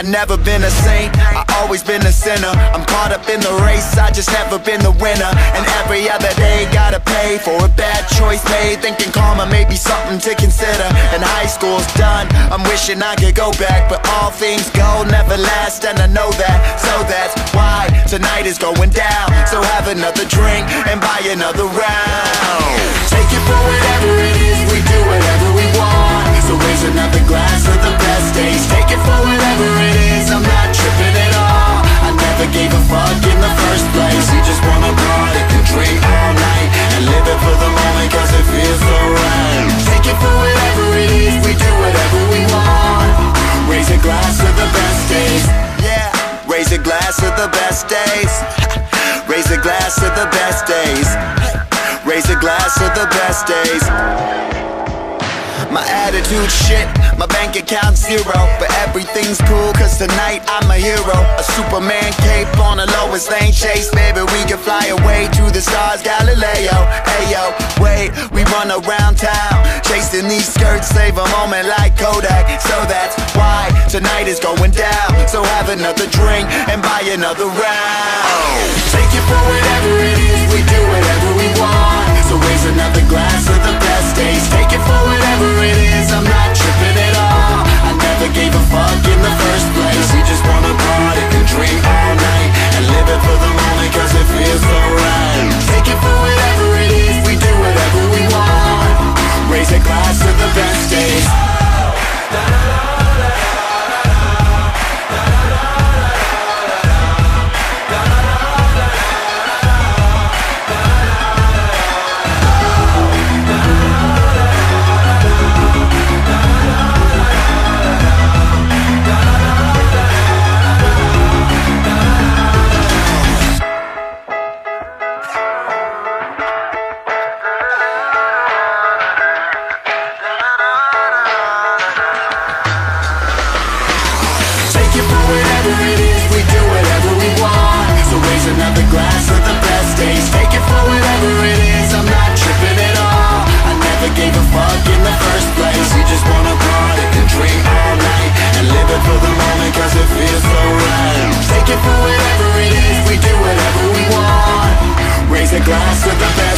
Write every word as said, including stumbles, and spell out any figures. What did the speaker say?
I never been a saint, I always been a sinner. I'm caught up in the race, I just never been the winner. And every other day gotta pay for a bad choice made, thinking karma may be something to consider. And high school's done, I'm wishing I could go back, but all things go never last, and I know that. So that's why tonight is going down. So have another drink and buy another round. Take it for whatever it is, we do whatever we want. So raise another glass of the best days. Take it for whatever it is, I'm not tripping at all. I never gave a fuck in the first place. You just wanna party and drink all night and live it for the moment, cause it feels so right. Take it for whatever it is, we do whatever we want. Raise a glass of the best days. Yeah, raise a glass of the best days. Raise a glass of the best days. Raise a glass of the best days. My attitude shit, my bank account zero, but everything's cool cause tonight I'm a hero. A Superman cape on a Lois Lane chase, baby we can fly away to the stars, Galileo. Ayo, wait, we run around town chasing these skirts, save a moment like Kodak. So that's why tonight is going down. So have another drink and buy another round. Take it for whatever it is, we do whatever we want. So raise another glass of the best days. Take it for whatever it is, I'm not tripping at all. I never gave a fuck in the first place. We just wanna party and drink all night and live it for the moment cause it feels so right. Take it for whatever it is, we do whatever we want. Raise a glass to the best days. Glass of the best.